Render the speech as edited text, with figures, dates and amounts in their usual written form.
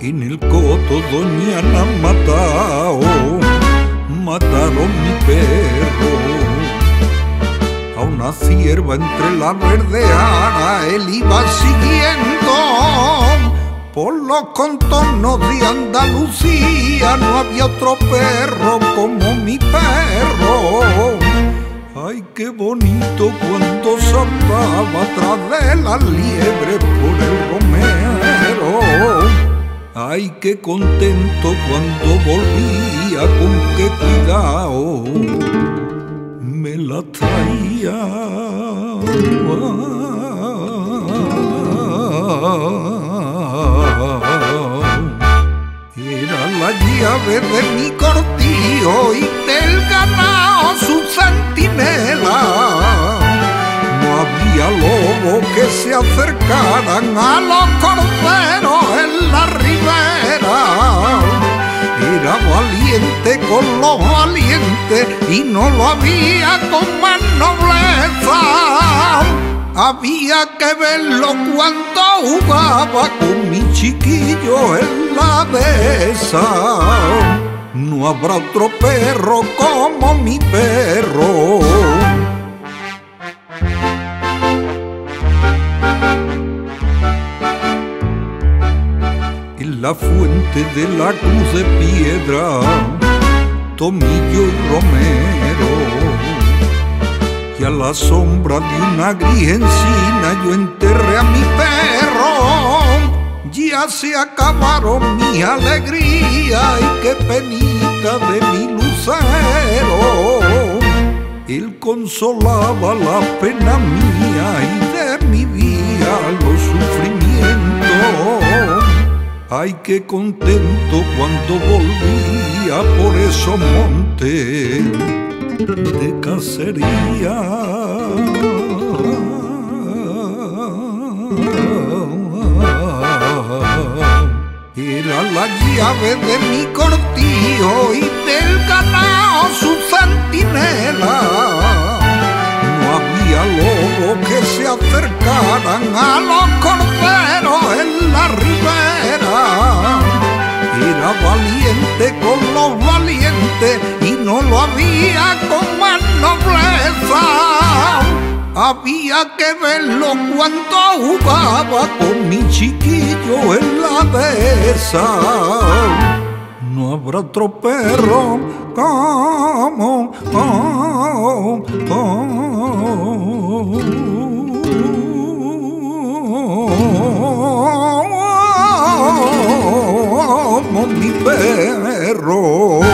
En el coto Doñana mataron mi perro. A una cierva entre la verdeada él iba siguiendo. Por los contornos de Andalucía no había otro perro como mi perro. Ay, qué bonito cuando saltaba atrás de la liebre por el romero. Ay, qué contento cuando volvía, con qué cuidado me la traía. Era la llave de mi cortijo y del ganao su centinela. No había lobos que se acercaran a los corderos en la ribera. Era valiente con los valientes y no lo había con más nobleza. Había que verlo cuando jugaba con mi chiquillo en la dehesa. No habrá otro perro como mi perro. En la fuente de la cruz de piedra, tomillo y romero, y a la sombra de una gris encina yo enterré a mi perro. Ya se acabaron mis alegrías y qué penita de mi lucero. Él consolaba la pena mía y de mi vida los sufrimientos. Ay, qué contento cuando volvía por esos montes de cacería. Era la llave de mi cortijo y del ganao su centinela. No había lobos que se acercaran a los corderos en la ribera. Era valiente con los valientes y no lo había con más nobleza. Había que verlo cuando jugaba con mi chiquillo en la dehesa. No habrá otro perro como mi perro.